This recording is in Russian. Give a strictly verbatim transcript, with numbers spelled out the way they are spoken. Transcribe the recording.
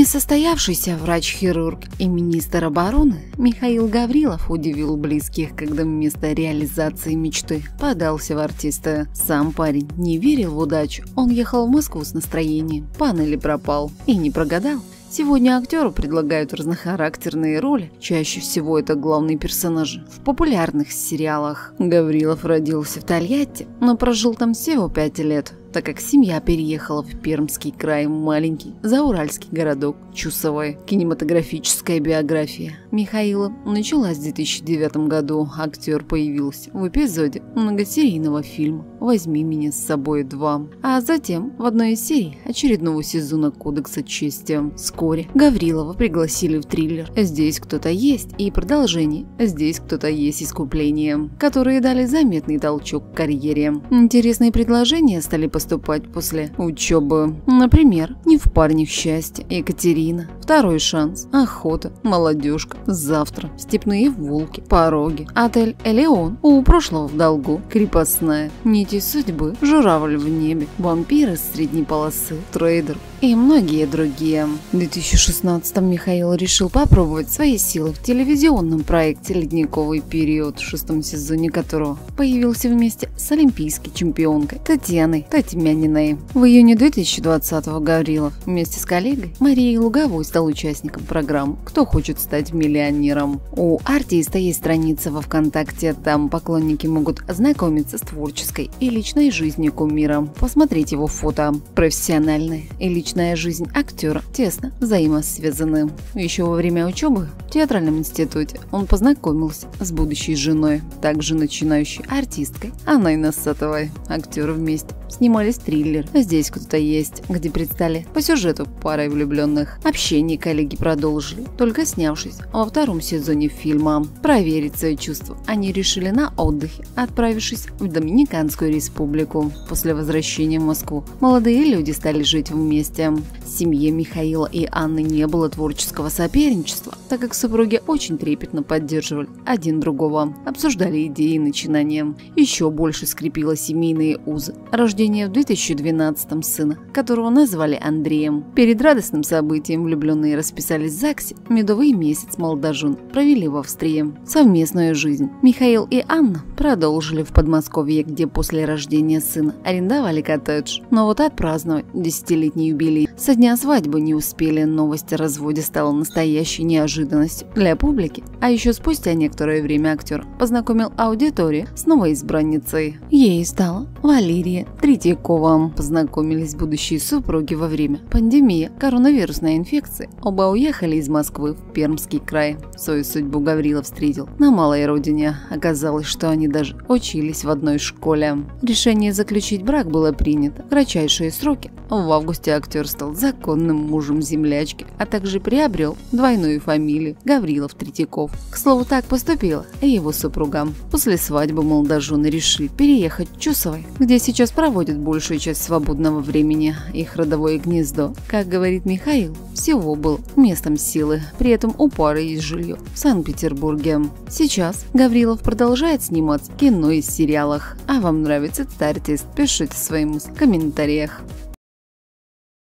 Несостоявшийся врач-хирург и министр обороны Михаил Гаврилов удивил близких, когда вместо реализации мечты подался в артиста. Сам парень не верил в удачу, он ехал в Москву с настроением, панели пропал и не прогадал. Сегодня актеру предлагают разнохарактерные роли, чаще всего это главные персонажи в популярных сериалах. Гаврилов родился в Тольятти, но прожил там всего пять лет, так как семья переехала в Пермский край, в маленький зауральский городок Чусовой. Кинематографическая биография Михаила началась в две тысячи девятом году. Актер появился в эпизоде многосерийного фильма «Возьми меня с собой два», а затем в одной из серий очередного сезона «Кодекса чести». Вскоре Гаврилова пригласили в триллер «Здесь кто-то есть» и продолжение «Здесь кто-то есть. Искупление», которые дали заметный толчок к карьере. Интересные предложения стали поступать после учебы. Например, «Не в парнях счастья», «Екатерина», «Второй шанс», «Охота», «Молодежка», «Завтра», «Степные волки», «Пороги», «Отель Элеон», «У прошлого в долгу», «Крепостная», «Нити судьбы», «Журавль в небе», «Вампиры средней полосы», «Трейдер» и многие другие. В две тысячи шестнадцатом Михаил решил попробовать свои силы в телевизионном проекте «Ледниковый период», в шестом сезоне которого появился вместе с олимпийской чемпионкой Татьяной Татьмяниной. В июне две тысячи двадцатого Гаврилов вместе с коллегой Марией Луговой стал участником программы «Кто хочет стать миллионером». У артиста есть страница во Вконтакте, там поклонники могут ознакомиться с творческой и личной жизнью кумира, посмотреть его фото. Профессиональная и личная жизнь актера тесно взаимосвязаны. Еще во время учебы в театральном институте он познакомился с будущей женой, также начинающей артисткой Анной Насатовой. Актеры вместе снимались триллер «Здесь кто-то есть», где предстали по сюжету парой влюбленных. Общение коллеги продолжили, только снявшись во втором сезоне фильма. Проверить свои чувства они решили на отдыхе, отправившись в Доминиканскую республику. После возвращения в Москву молодые люди стали жить вместе. В семье Михаила и Анны не было творческого соперничества, так как супруги очень трепетно поддерживали один другого, обсуждали идеи и начинания. Еще больше скрепило семейные узы рождение в две тысячи двенадцатом сына, которого назвали Андреем. Перед радостным событием влюбленные расписались в ЗАГСе, медовый месяц молодожен провели в Австрии. Совместную жизнь Михаил и Анна продолжили в Подмосковье, где после рождения сына арендовали коттедж. Но вот отпраздновать десятилетний юбилей со дня свадьбы не успели. Новость о разводе стала настоящей неожиданностью для публики. А еще спустя некоторое время актер познакомил аудиторию с новой избранницей. Ей стала Валерия Третьякова. Познакомились будущие супруги во время пандемии коронавирусной инфекции. Оба уехали из Москвы в Пермский край. Свою судьбу Гаврилов встретил на малой родине. Оказалось, что они даже учились в одной школе. Решение заключить брак было принято в кратчайшие сроки. В августе актер стал законным мужем землячки, а также приобрел двойную фамилию Гаврилов-Третьяков. К слову, так поступила и его супруга. После свадьбы молодожены решили переехать в Чусовой, где сейчас проводят большую часть свободного времени. Их родовое гнездо, как говорит Михаил, всего был местом силы, при этом у пары есть жилье в Санкт-Петербурге. Сейчас Гаврилов продолжает сниматься в кино и сериалах. А вам нравится этот артист? Пишите свои мысли в комментариях.